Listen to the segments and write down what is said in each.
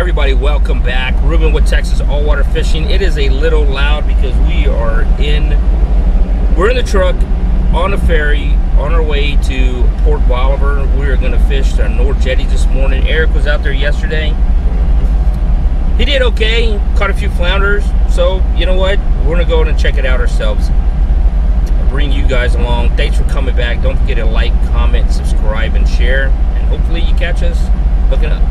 Everybody, welcome back. Ruben with Texas All Water Fishing. It is a little loud because we're in the truck on the ferry on our way to Port Bolivar. We're going to fish the North Jetty this morning. Eric was out there yesterday. He did okay, caught a few flounders. So you know what? We're going to go in and check it out ourselves. I'll bring you guys along. Thanks for coming back. Don't forget to like, comment, subscribe, and share. And hopefully you catch us hooking up.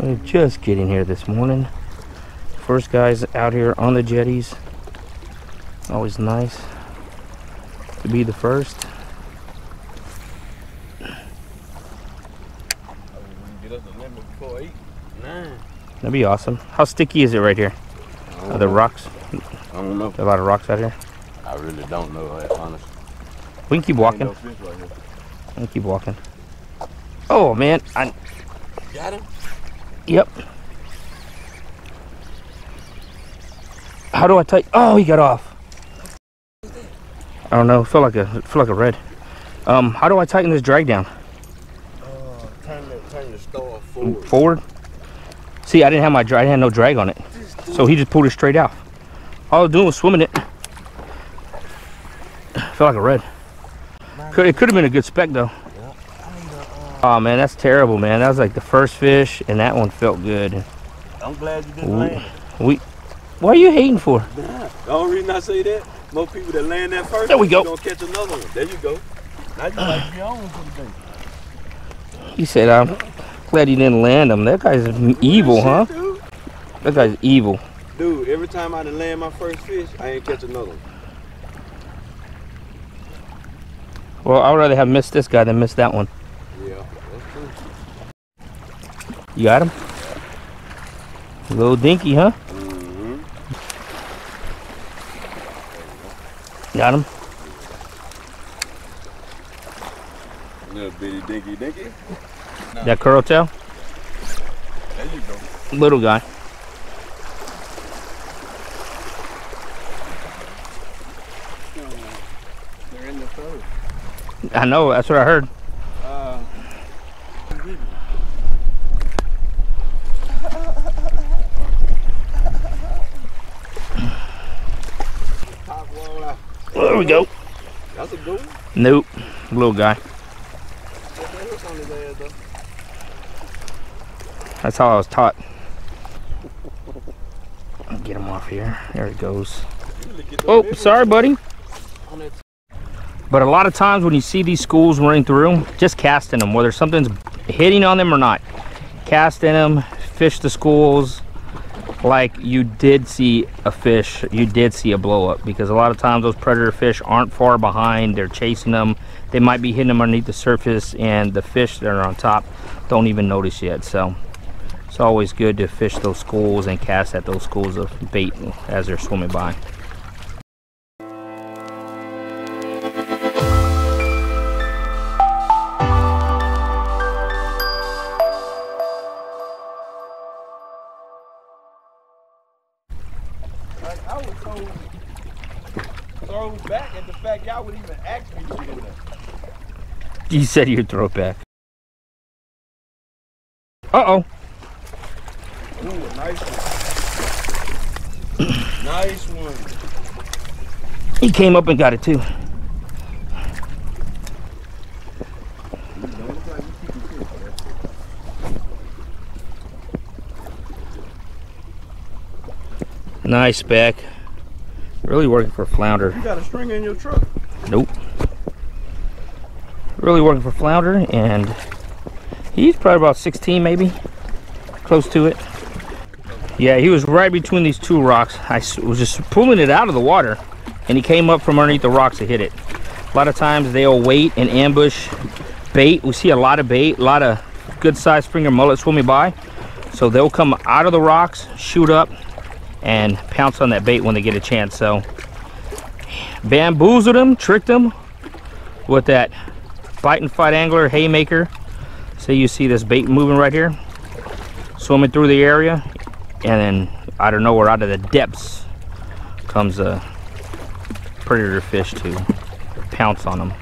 We're just getting here this morning. First guys out here on the jetties. Always nice to be the first. That'd be awesome. How sticky is it right here? Are there rocks? I don't know. A lot of rocks out here? I really don't know, honestly. We can keep walking. No fish right here. We can keep walking. Oh man, I got him. Yep. How do I take? Oh, he got off. I don't know. Feel like a red. How do I tighten this drag down? Turn the star forward. See, I didn't have my drag. I had no drag on it, so he just pulled it straight out. All I was doing was swimming it. Felt like a red. It could have been a good speck though. Oh man, that's terrible, man. That was like the first fish, and that one felt good. I'm glad you didn't land. What are you hating for? Nah, the only reason I say that, most people that land that first, they're gonna catch another one. There you go. Now you might be on for the day. He said, "I'm glad you didn't land him." That guy's evil, huh? Dude. That guy's evil. Dude, every time I done land my first fish, I ain't catch another one. Well, I'd rather have missed this guy than missed that one. You got him? A little dinky, huh? Mm-hmm. Got him? Little bitty dinky dinky. No. That curl tail? There you go. Little guy. They're in the throat. I know, that's what I heard. There we go. That's a good one? Nope. Little guy. That's how I was taught. Get him off here. There he goes. Oh, sorry, buddy. But a lot of times when you see these schools running through, just casting them, whether something's hitting on them or not. Casting them, fish the schools. Like you did see a fish, you did see a blow up, because a lot of times those predator fish aren't far behind. They're chasing them. They might be hitting them underneath the surface, and the fish that are on top don't even notice yet. So it's always good to fish those schools and cast at those schools of bait as they're swimming by. You said you'd throw it back. Uh-oh. Ooh, a nice one. Nice one. He came up and got it too. Nice speck. Really working for a flounder. You got a stringer in your truck? Nope. Really working for flounder, and he's probably about 16, maybe close to it. Yeah, he was right between these two rocks. I was just pulling it out of the water, and he came up from underneath the rocks to hit it. A lot of times they'll wait and ambush bait. We see a lot of bait, a lot of good sized springer mullet swimming by, so they'll come out of the rocks, shoot up, and pounce on that bait when they get a chance. So bamboozled him, tricked him with that bite and fight angler haymaker. So you see this bait moving right here. swimming through the area, and then out of nowhere, out of the depths, comes a predator fish to pounce on them.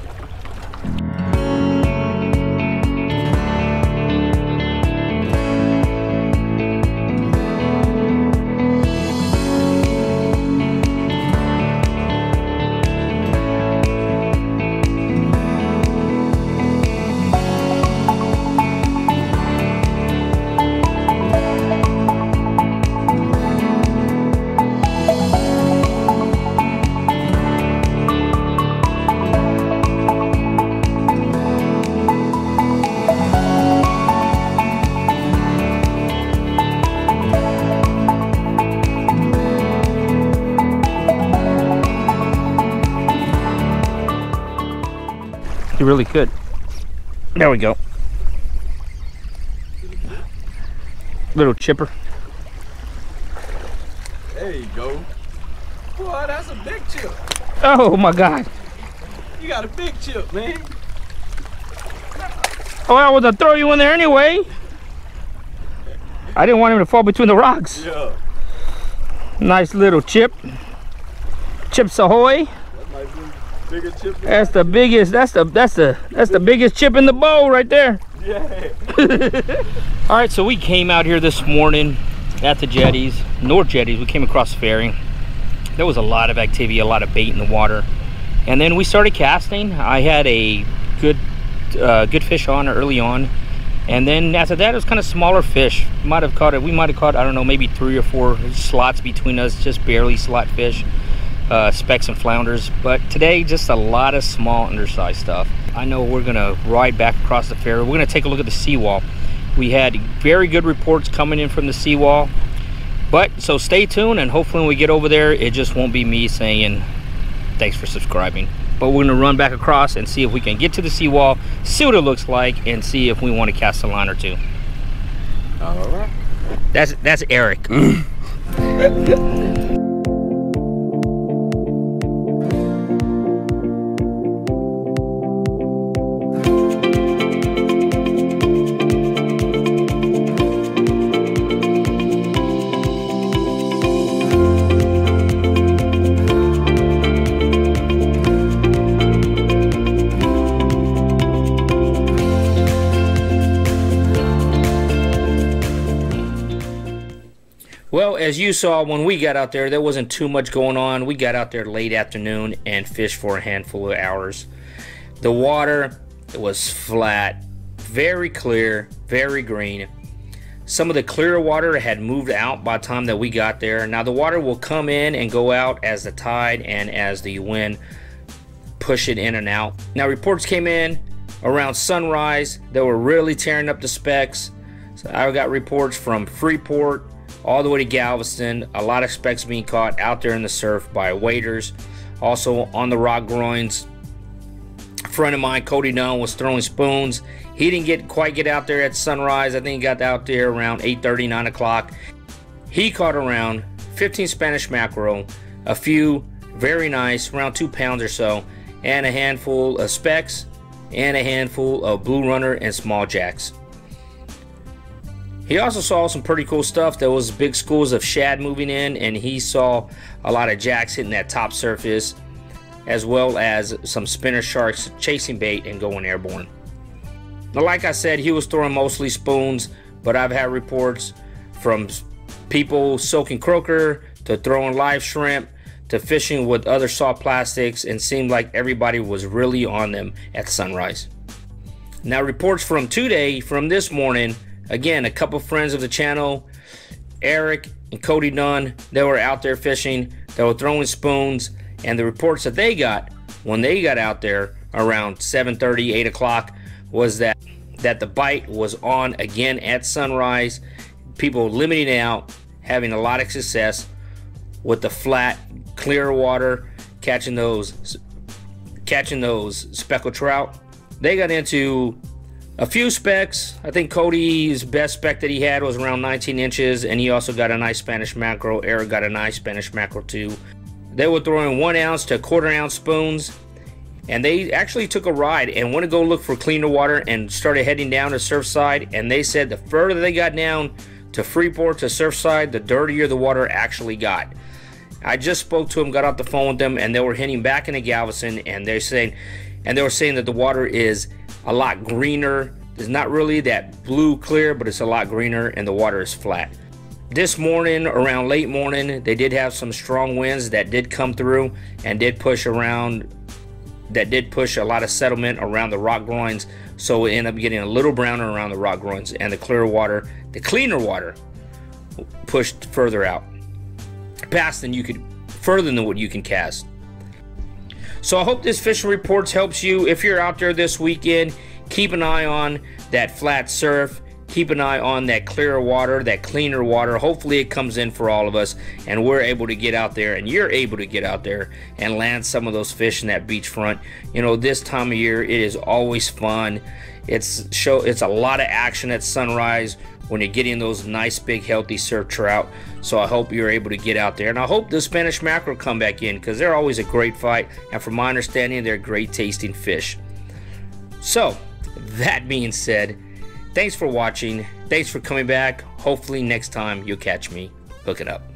He really could. There we go. Little chipper. There you go. Boy, that's a big chip. Oh my God. You got a big chip, man. Oh, I was gonna throw you in there anyway. I didn't want him to fall between the rocks. Yeah. Nice little chip. Chips ahoy. Chip that's the biggest. That's the biggest chip in the bowl right there. Yeah. All right, so we came out here this morning at the jetties, North Jetties. We came across the ferry. There was a lot of activity, a lot of bait in the water, and then we started casting. I had a good fish on early on, and then after that, it was kind of smaller fish. Might have caught it. We might have caught, I don't know, maybe 3 or 4 slots between us, just barely slot fish. Specks and flounders, but today just a lot of small undersized stuff. I know we're gonna ride back across the ferry. We're gonna take a look at the seawall. We had very good reports coming in from the seawall, but so stay tuned, and hopefully when we get over there it just won't be me saying thanks for subscribing. But we're gonna run back across and see if we can get to the seawall, see what it looks like, and see if we want to cast a line or two. All right, that's Eric. Well, as you saw, when we got out there wasn't too much going on. We got out there late afternoon and fished for a handful of hours. The water, it was flat, very clear, very green. Some of the clear water had moved out by the time that we got there. Now the water will come in and go out as the tide and as the wind push it in and out. Now reports came in around sunrise that were really tearing up the specks. So I got reports from Freeport all the way to Galveston, a lot of specks being caught out there in the surf by waders, also on the rock groins. A friend of mine, Cody Dunn, was throwing spoons. He didn't quite get out there at sunrise. I think he got out there around 8:30, 9 o'clock. He caught around 15 Spanish mackerel, a few very nice, around 2 pounds or so, and a handful of specks, and a handful of blue runner and small jacks. He also saw some pretty cool stuff. There was big schools of shad moving in, and he saw a lot of jacks hitting that top surface, as well as some spinner sharks chasing bait and going airborne. Now, like I said, he was throwing mostly spoons, but I've had reports from people soaking croaker to throwing live shrimp to fishing with other soft plastics, and seemed like everybody was really on them at sunrise. Now, reports from today, from this morning, again, a couple friends of the channel, Eric and Cody Dunn, they were out there fishing, they were throwing spoons, and the reports that they got when they got out there around 7:30, 8 o'clock was that the bite was on again at sunrise, people limiting out, having a lot of success with the flat, clear water, catching those speckled trout. They got into a few specks. I think Cody's best speck that he had was around 19 inches, and he also got a nice Spanish mackerel. Eric got a nice Spanish mackerel too. They were throwing 1 ounce to 1/4 ounce spoons, and they actually took a ride and went to go look for cleaner water and started heading down to Surfside, and they said the further they got down to Freeport to Surfside, the dirtier the water actually got. I just spoke to them, got off the phone with them, and they were heading back into Galveston, and they were saying that the water is a lot greener. It's not really that blue clear, but it's a lot greener, and the water is flat. This morning, around late morning, they did have some strong winds that did come through and did push a lot of sediment around the rock groins, so it ended up getting a little browner around the rock groins, and the clear water, the cleaner water, pushed further out, further than what you can cast. So I hope this fishing reports helps you. If you're out there this weekend, keep an eye on that flat surf, keep an eye on that clearer water, that cleaner water. Hopefully it comes in for all of us and we're able to get out there, and you're able to get out there and land some of those fish in that beachfront. You know, this time of year, it is always fun. It's a lot of action at sunrise when you're getting those nice big healthy surf trout. So I hope you're able to get out there, and I hope the Spanish mackerel come back in, because they're always a great fight, and from my understanding, they're great tasting fish. So that being said, thanks for watching, thanks for coming back. Hopefully next time you'll catch me hooking up.